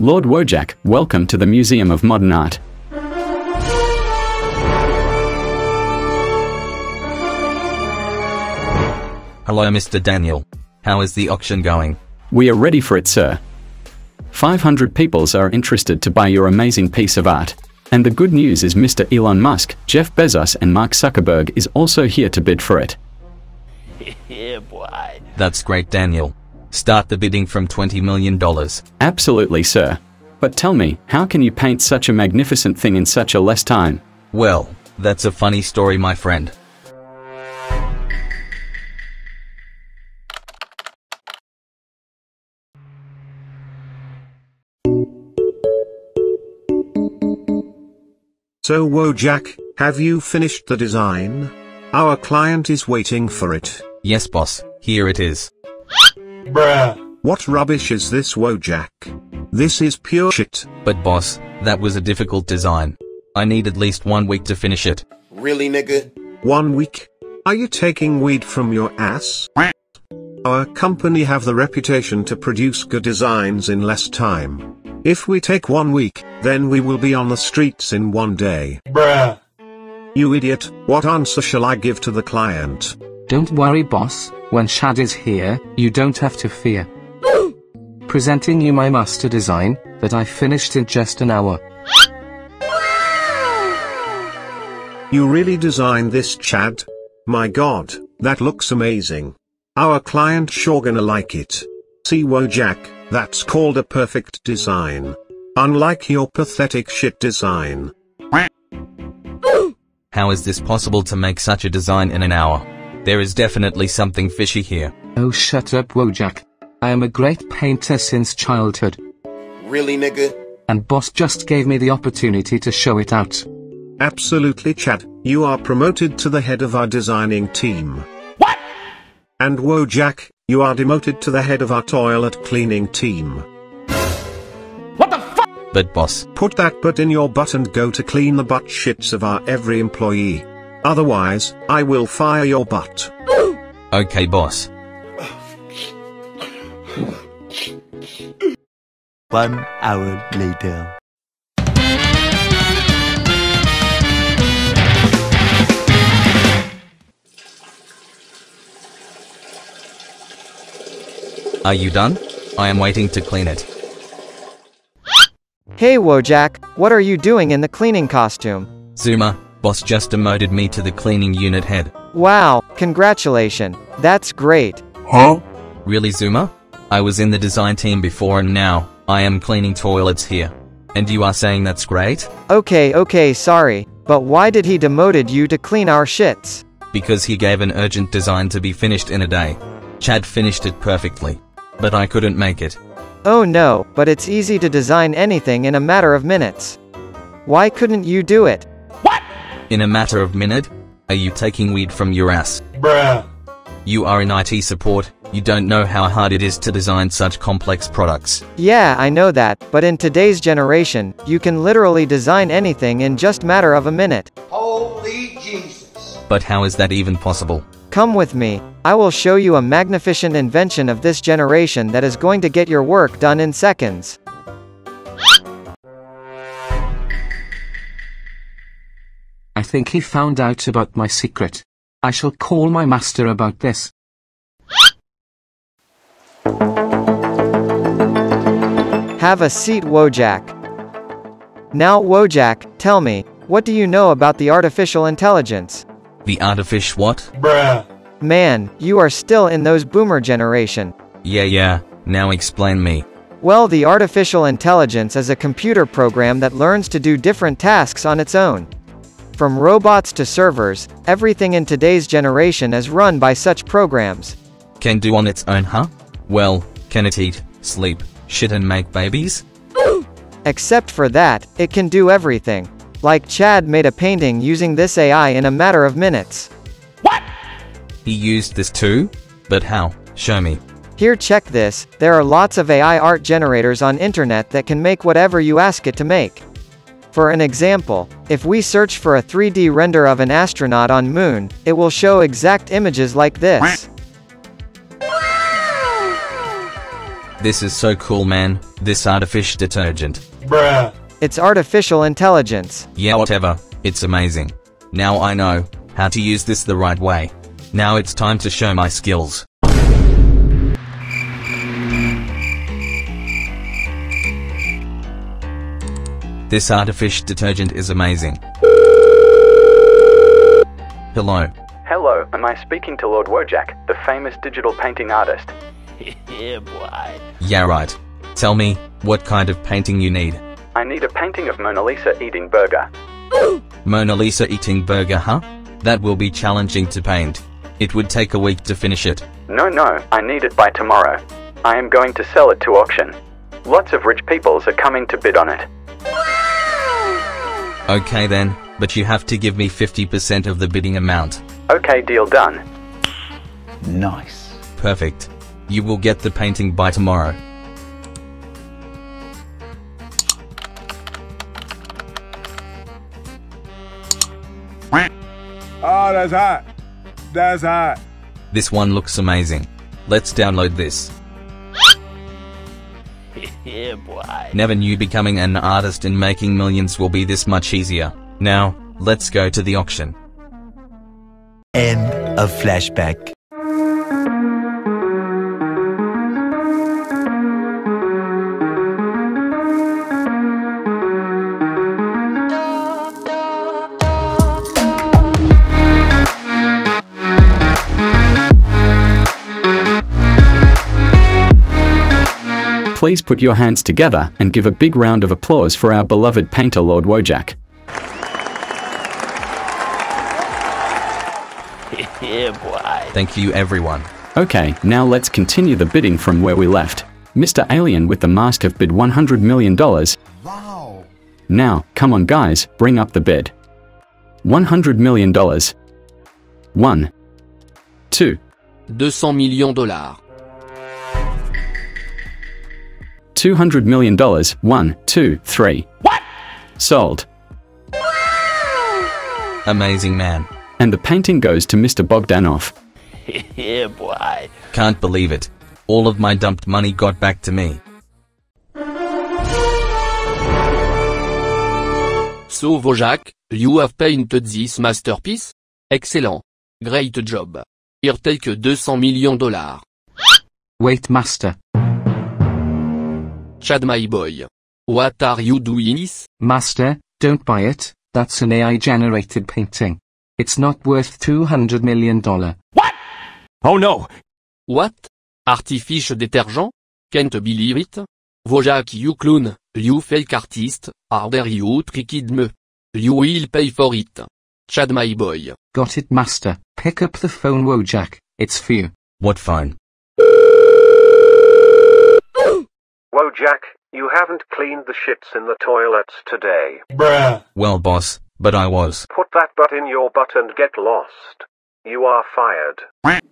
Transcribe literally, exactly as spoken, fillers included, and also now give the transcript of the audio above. Lord Wojak, welcome to the Museum of Modern Art. Hello, Mister Daniel. How is the auction going? We are ready for it, sir. five hundred peoples are interested to buy your amazing piece of art. And the good news is Mister Elon Musk, Jeff Bezos and Mark Zuckerberg is also here to bid for it. Yeah, boy. That's great, Daniel. Start the bidding from twenty million dollars. Absolutely, sir. But tell me, how can you paint such a magnificent thing in such a less time? Well, that's a funny story, my friend. So Wojak, have you finished the design? Our client is waiting for it. Yes, boss. Here it is. Bruh. What rubbish is this, Wojak? This is pure shit. But boss, that was a difficult design. I need at least one week to finish it. Really, nigga? One week? Are you taking weed from your ass? Our company have the reputation to produce good designs in less time. If we take one week, then we will be on the streets in one day. Bruh. You idiot, what answer shall I give to the client? Don't worry, boss. When Chad is here, you don't have to fear. Presenting you my master design, that I finished in just an hour. You really designed this, Chad? My god, that looks amazing. Our client sure gonna like it. See Wojak, that's called a perfect design. Unlike your pathetic shit design. How is this possible to make such a design in an hour? There is definitely something fishy here. Oh, shut up, Wojak. I am a great painter since childhood. Really, nigga? And boss just gave me the opportunity to show it out. Absolutely, Chad. You are promoted to the head of our designing team. What? And Wojak, you are demoted to the head of our toilet cleaning team. What the fuck? But boss. Put that butt in your butt and go to clean the butt shits of our every employee. Otherwise, I will fire your butt. Okay, boss. One hour later. Are you done? I am waiting to clean it. Hey, Wojak, what are you doing in the cleaning costume? Zuma. Boss just demoted me to the cleaning unit head. Wow, congratulations. That's great. Huh? Really, Zuma? I was in the design team before and now, I am cleaning toilets here. And you are saying that's great? Okay, okay, sorry. But why did he demoted you to clean our shits? Because he gave an urgent design to be finished in a day. Chad finished it perfectly. But I couldn't make it. Oh no, but it's easy to design anything in a matter of minutes. Why couldn't you do it? In a matter of minute? Are you taking weed from your ass? Bruh. You are in I T support, you don't know how hard it is to design such complex products. Yeah, I know that, but in today's generation, you can literally design anything in just matter of a minute. Holy Jesus. But how is that even possible? Come with me, I will show you a magnificent invention of this generation that is going to get your work done in seconds. I think he found out about my secret. I shall call my master about this. Have a seat, Wojak. Now, Wojak, tell me, what do you know about the artificial intelligence? The artifish what? Bruh. Man, you are still in those boomer generation. Yeah, yeah. Now explain me. Well, the artificial intelligence is a computer program that learns to do different tasks on its own. From robots to servers, everything in today's generation is run by such programs. Can do on its own, huh? Well, can it eat, sleep, shit and make babies? Except for that, it can do everything. Like Chad made a painting using this A I in a matter of minutes. What? He used this too? But how? Show me. Here, check this, there are lots of A I art generators on internet that can make whatever you ask it to make. For an example, if we search for a three D render of an astronaut on moon, it will show exact images like this. This is so cool, man. This artificial detergent. Bruh. It's artificial intelligence. Yeah, whatever. It's amazing. Now I know how to use this the right way. Now it's time to show my skills. This artificial detergent is amazing. Hello. Hello, am I speaking to Lord Wojak, the famous digital painting artist? Yeah, boy. Yeah, right. Tell me, what kind of painting you need? I need a painting of Mona Lisa eating burger. Mona Lisa eating burger, huh? That will be challenging to paint. It would take a week to finish it. No, no, I need it by tomorrow. I am going to sell it to auction. Lots of rich peoples are coming to bid on it. Okay then, but you have to give me fifty percent of the bidding amount. Okay, deal done. Nice. Perfect. You will get the painting by tomorrow. Oh, that's hot. That's hot. This one looks amazing. Let's download this. Yeah, boy. Never knew becoming an artist and making millions will be this much easier. Now, let's go to the auction. End of flashback. Please put your hands together and give a big round of applause for our beloved painter Lord Wojak. Yeah, boy. Thank you, everyone. Okay, now let's continue the bidding from where we left. Mister Alien with the mask have bid one hundred million dollars. Wow. Now, come on guys, bring up the bid. one hundred million dollars. One. Two. two hundred million dollars. two hundred million dollars, one, two, three. What? Sold. Amazing, man. And the painting goes to Mister Bogdanoff. Yeah, boy. Can't believe it. All of my dumped money got back to me. So Wojak, you have painted this masterpiece? Excellent. Great job. Here take two hundred million dollars. Wait, master. Chad, my boy. What are you doing this? Master, don't buy it. That's an A I-generated painting. It's not worth two hundred million dollars. What? Oh no! What? Artificial detergent? Can't believe it. Wojak, you clown. You fake artist. How dare you tricked me. You will pay for it. Chad, my boy. Got it, master. Pick up the phone, Wojak. It's for you. What phone? Wojak, you haven't cleaned the shits in the toilets today. Bruh. Well, boss, but I was. Put that butt in your butt and get lost. You are fired.